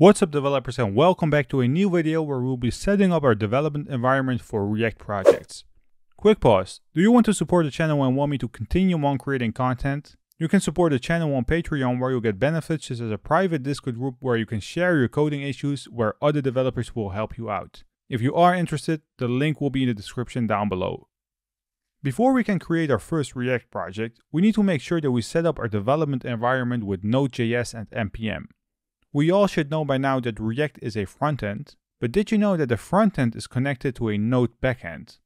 What's up developers, and welcome back to a new video where we'll be setting up our development environment for React projects. Quick pause. Do you want to support the channel and want me to continue on creating content? You can support the channel on Patreon, where you'll get benefits such as a private Discord group where you can share your coding issues where other developers will help you out. If you are interested, the link will be in the description down below. Before we can create our first React project, we need to make sure that we set up our development environment with Node.js and npm. We all should know by now that React is a frontend, but did you know that the frontend is connected to a Node backend?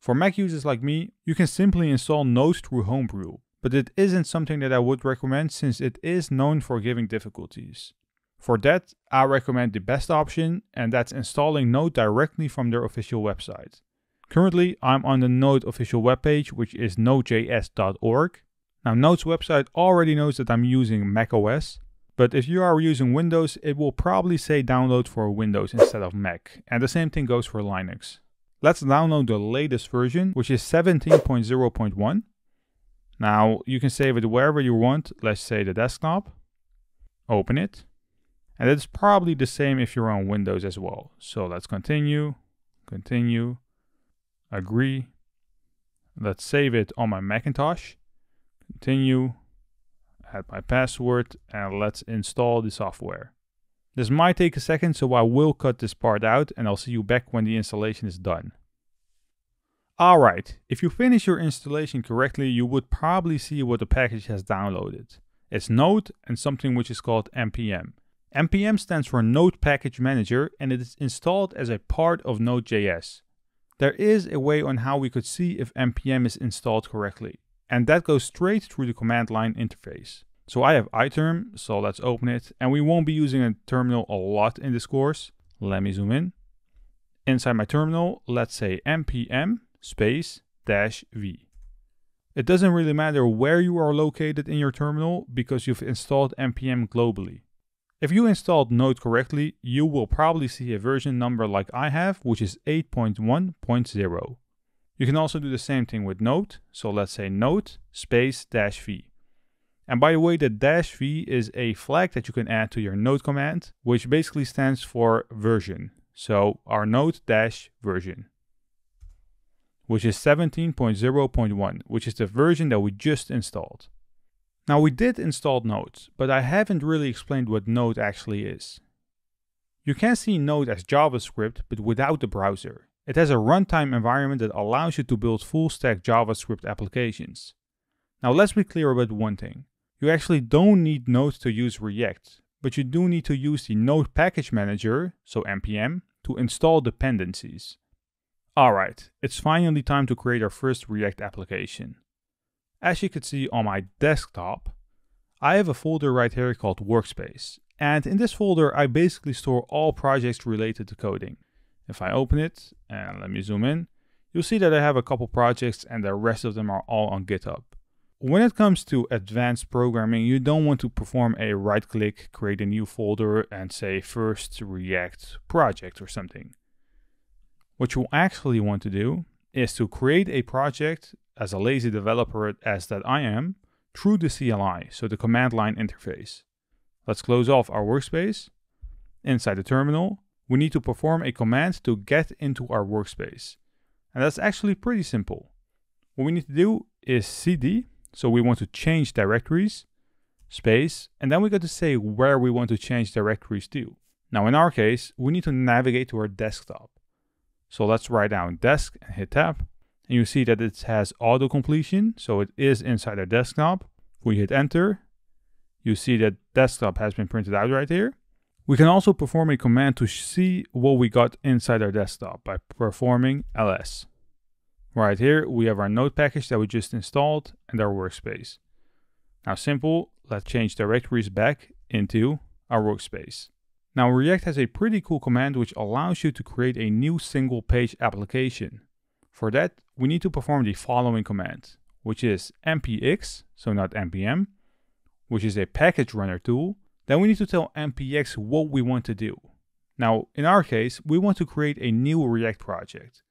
For Mac users like me, you can simply install Node through Homebrew, but it isn't something that I would recommend since it is known for giving difficulties. For that, I recommend the best option, and that's installing Node directly from their official website. Currently, I'm on the Node official webpage, which is nodejs.org. Now, Node's website already knows that I'm using macOS, but if you are using Windows, it will probably say download for Windows instead of Mac. And the same thing goes for Linux. Let's download the latest version, which is 17.0.1. Now you can save it wherever you want. Let's say the desktop. Open it. And it's probably the same if you're on Windows as well. So let's continue, continue, agree. Let's save it on my Macintosh. Continue. Add my password, and let's install the software. This might take a second, so I will cut this part out, and I'll see you back when the installation is done. Alright, if you finish your installation correctly, you would probably see what the package has downloaded. It's Node and something which is called npm. npm stands for Node Package Manager, and it is installed as a part of Node.js. There is a way on how we could see if npm is installed correctly, and that goes straight through the command line interface. So I have iTerm, so let's open it, and we won't be using a terminal a lot in this course. Let me zoom in. Inside my terminal, let's say npm space -v. It doesn't really matter where you are located in your terminal because you've installed npm globally. If you installed Node correctly, you will probably see a version number like I have, which is 8.1.0. You can also do the same thing with Node, so let's say Node space -v. And by the way, the -v is a flag that you can add to your Node command, which basically stands for version. So our Node -version, which is 17.0.1, which is the version that we just installed. Now we did install Node, but I haven't really explained what Node actually is. You can see Node as JavaScript, but without the browser. It has a runtime environment that allows you to build full-stack JavaScript applications. Now let's be clear about one thing. You actually don't need Node to use React, but you do need to use the Node Package Manager, so npm, to install dependencies. Alright, it's finally time to create our first React application. As you can see on my desktop, I have a folder right here called Workspace. And in this folder, I basically store all projects related to coding. If I open it, and let me zoom in, you'll see that I have a couple projects and the rest of them are all on GitHub. When it comes to advanced programming, you don't want to perform a right-click, create a new folder, and say first React project or something. What you actually want to do is to create a project, as a lazy developer as that I am, through the CLI, so the command line interface. Let's close off our workspace. Inside the terminal, we need to perform a command to get into our workspace. And that's actually pretty simple. What we need to do is cd, so we want to change directories, space, and then we got to say where we want to change directories to. Now in our case, we need to navigate to our desktop. So let's write down desk and hit tab. And you see that it has auto completion, so it is inside our desktop. If we hit enter, you see that desktop has been printed out right here. We can also perform a command to see what we got inside our desktop by performing ls. Right here, we have our Node package that we just installed and our workspace. Now simple, let's change directories back into our workspace. Now React has a pretty cool command which allows you to create a new single page application. For that, we need to perform the following command, which is npx, so not npm, which is a package runner tool. Then we need to tell npx what we want to do. Now, in our case, we want to create a new React project.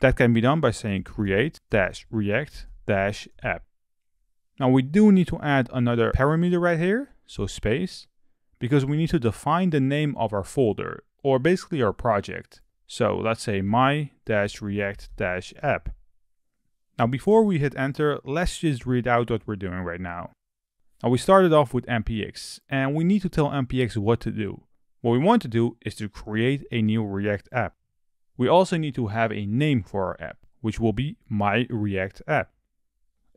That can be done by saying create-react-app. Now we do need to add another parameter right here, so space, because we need to define the name of our folder, or basically our project. So let's say my-react-app. Now before we hit enter, let's just read out what we're doing right now. Now we started off with npx, and we need to tell npx what to do. What we want to do is to create a new React app. We also need to have a name for our app, which will be my-react-app.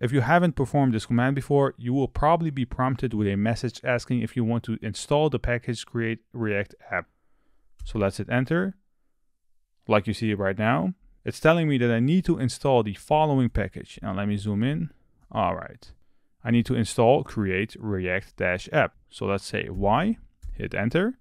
If you haven't performed this command before, you will probably be prompted with a message asking if you want to install the package create-react-app. So let's hit enter. Like you see right now, it's telling me that I need to install the following package. Now let me zoom in. All right. I need to install create-react-app. So let's say Y, hit enter.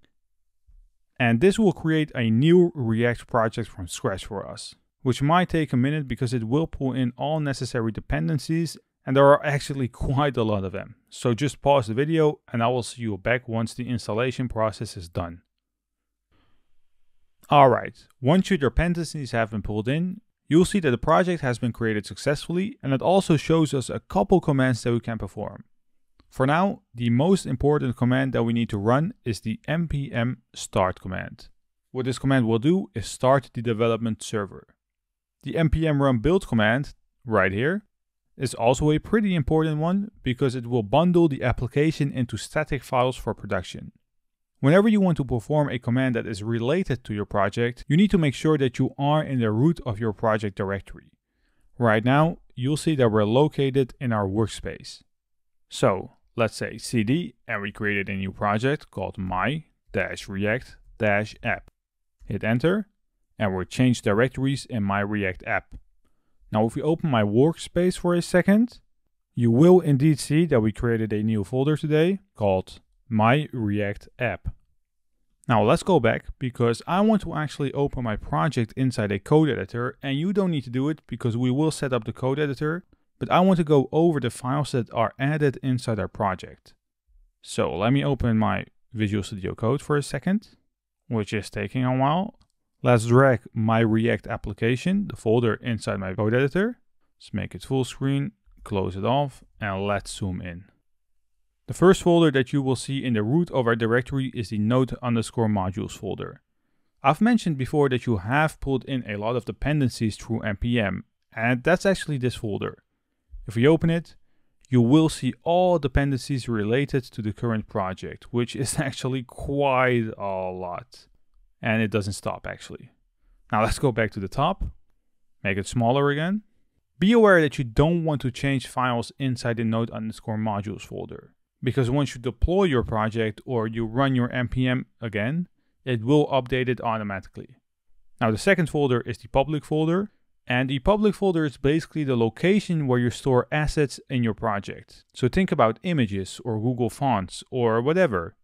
And this will create a new React project from scratch for us, which might take a minute because it will pull in all necessary dependencies, and there are actually quite a lot of them. So just pause the video and I will see you back once the installation process is done. All right, once your dependencies have been pulled in, you'll see that the project has been created successfully, and it also shows us a couple commands that we can perform. For now, the most important command that we need to run is the npm start command. What this command will do is start the development server. The npm run build command, right here, is also a pretty important one because it will bundle the application into static files for production. Whenever you want to perform a command that is related to your project, you need to make sure that you are in the root of your project directory. Right now, you'll see that we're located in our workspace. So, let's say cd, and we created a new project called my-react-app. Hit enter, and we'll change directories in my React app. Now if we open my workspace for a second, you will indeed see that we created a new folder today called my React app. Now let's go back because I want to actually open my project inside a code editor, and you don't need to do it because we will set up the code editor, but I want to go over the files that are added inside our project. So let me open my Visual Studio Code for a second, which is taking a while. Let's drag my React application, the folder inside my code editor. Let's make it full screen, close it off, and let's zoom in. The first folder that you will see in the root of our directory is the node_modules folder. I've mentioned before that you have pulled in a lot of dependencies through npm, and that's actually this folder. If we open it, you will see all dependencies related to the current project, which is actually quite a lot. And it doesn't stop actually. Now let's go back to the top, make it smaller again. Be aware that you don't want to change files inside the node_modules folder, because once you deploy your project or you run your npm again, it will update it automatically. Now the second folder is the public folder. And the public folder is basically the location where you store assets in your project. So think about images or Google Fonts or whatever.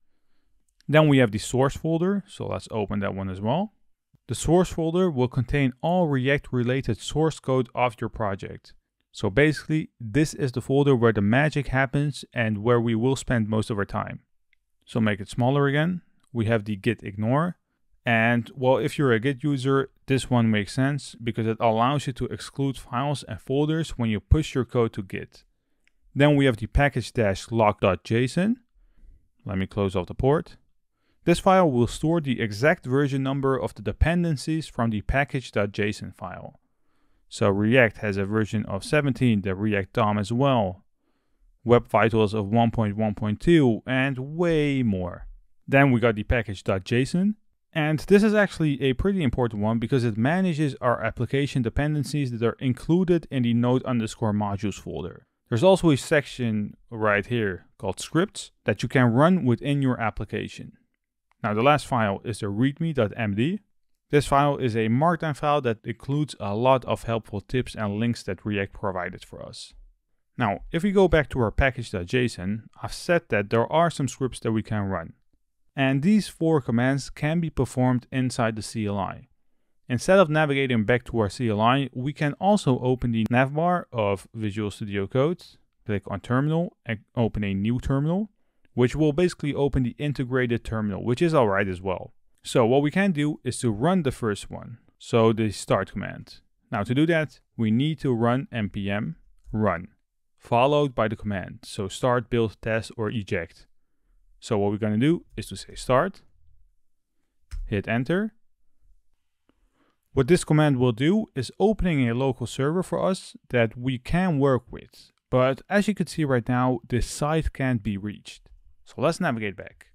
Then we have the source folder, so let's open that one as well. The source folder will contain all React-related source code of your project. So basically, this is the folder where the magic happens and where we will spend most of our time. So make it smaller again. We have the git ignore. And well, if you're a Git user, this one makes sense because it allows you to exclude files and folders when you push your code to Git. Then we have the package-lock.json. Let me close off the port. This file will store the exact version number of the dependencies from the package.json file. So React has a version of 17, the React DOM as well, Web Vitals of 1.1.2, and way more. Then we got the package.json. And this is actually a pretty important one because it manages our application dependencies that are included in the node_modules folder. There's also a section right here called scripts that you can run within your application. Now the last file is the readme.md. This file is a markdown file that includes a lot of helpful tips and links that React provided for us. Now, if we go back to our package.json, I've said that there are some scripts that we can run. And these four commands can be performed inside the CLI. Instead of navigating back to our CLI, we can also open the navbar of Visual Studio Code, click on terminal and open a new terminal, which will basically open the integrated terminal, which is all right as well. So what we can do is to run the first one, so the start command. Now to do that, we need to run npm run, followed by the command, so start, build, test, or eject. So what we're going to do is to say start, hit enter. What this command will do is opening a local server for us that we can work with. But as you can see right now, this site can't be reached. So let's navigate back.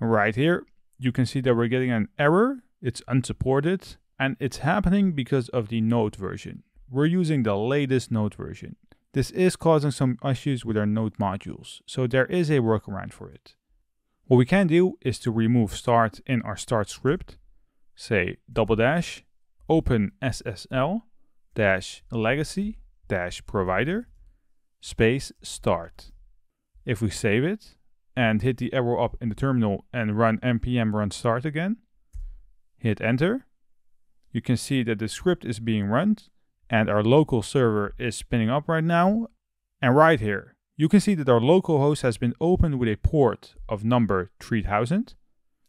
Right here, you can see that we're getting an error. It's unsupported and it's happening because of the Node version. We're using the latest Node version. This is causing some issues with our Node modules, so there is a workaround for it. What we can do is to remove start in our start script, say / open SSL -legacy -provider space start. If we save it and hit the arrow up in the terminal and run npm run start again, hit enter, you can see that the script is being run. And our local server is spinning up right now. And right here, you can see that our localhost has been opened with a port of number 3000.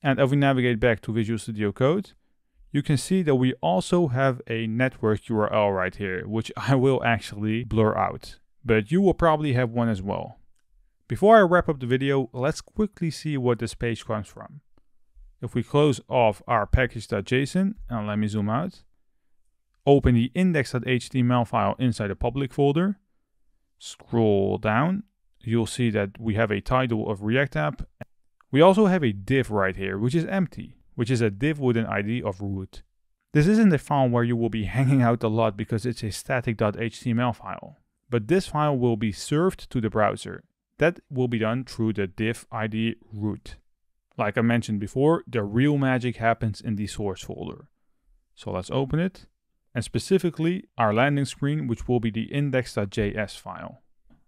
And if we navigate back to Visual Studio Code, you can see that we also have a network URL right here, which I will actually blur out, but you will probably have one as well. Before I wrap up the video, let's quickly see what this page comes from. If we close off our package.json, and let me zoom out, open the index.html file inside a public folder, scroll down, you'll see that we have a title of React app. We also have a div right here, which is empty, which is a div with an ID of root. This isn't a file where you will be hanging out a lot because it's a static.html file, but this file will be served to the browser. That will be done through the div ID root. Like I mentioned before, the real magic happens in the source folder. So let's open it. And specifically our landing screen, which will be the index.js file.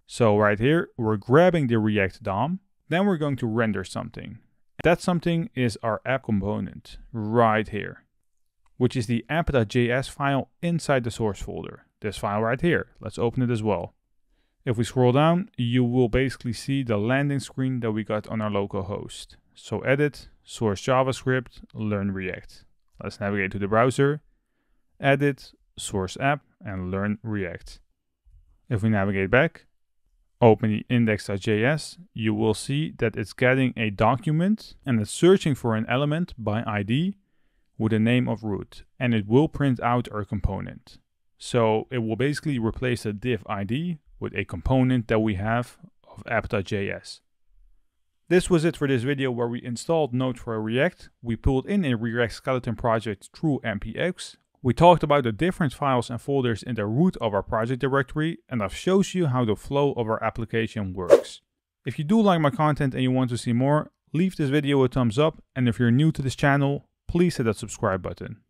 So right here, we're grabbing the React DOM, then we're going to render something. That something is our app component right here, which is the app.js file inside the source folder. This file right here, let's open it as well. If we scroll down, you will basically see the landing screen that we got on our localhost. So edit, source JavaScript, learn React. Let's navigate to the browser. Edit, source app, and learn React. If we navigate back, open the index.js, you will see that it's getting a document and it's searching for an element by ID with a name of root, and it will print out our component. So it will basically replace a div ID with a component that we have of app.js. This was it for this video where we installed Node for React. We pulled in a React skeleton project through npx. We talked about the different files and folders in the root of our project directory, and I've showed you how the flow of our application works. If you do like my content and you want to see more, leave this video a thumbs up, and if you're new to this channel, please hit that subscribe button.